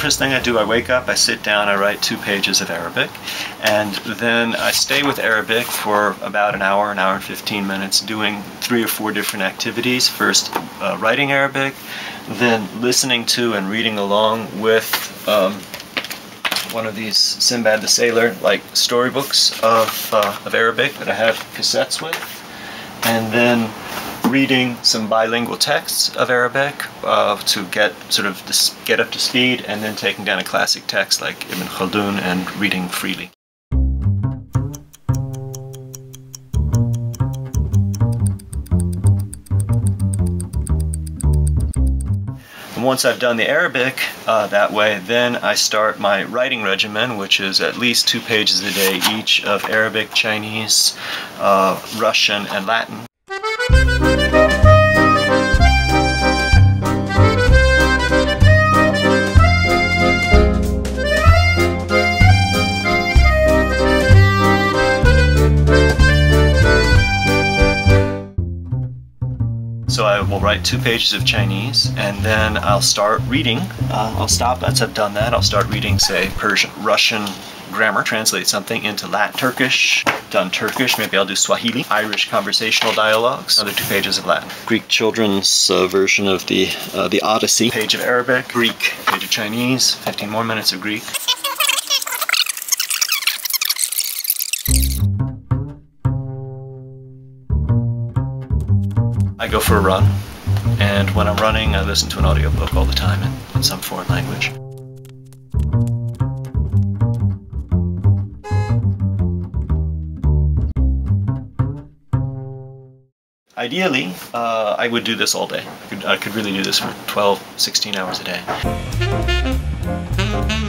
first thing I do, I wake up, I sit down, I write 2 pages of Arabic, and then I stay with Arabic for about an hour and 15 minutes, doing 3 or 4 different activities. First, writing Arabic, then listening to and reading along with one of these Sinbad the Sailor like storybooks of Arabic that I have cassettes with, and then reading some bilingual texts of Arabic to get up to speed, and then taking down a classic text like Ibn Khaldun and reading freely. And once I've done the Arabic that way, then I start my writing regimen, which is at least 2 pages a day each of Arabic, Chinese, Russian, and Latin. So I will write 2 pages of Chinese, and then I'll start reading. I'll stop once I've done that. I'll start reading, say, Persian, Russian grammar, translate something into Latin, Turkish, done Turkish, maybe I'll do Swahili, Irish conversational dialogues, another 2 pages of Latin. Greek children's version of the Odyssey, page of Arabic, Greek, page of Chinese, 15 more minutes of Greek. I go for a run, and when I'm running, I listen to an audiobook all the time in some foreign language. Ideally, I would do this all day. I could really do this for 12, 16 hours a day.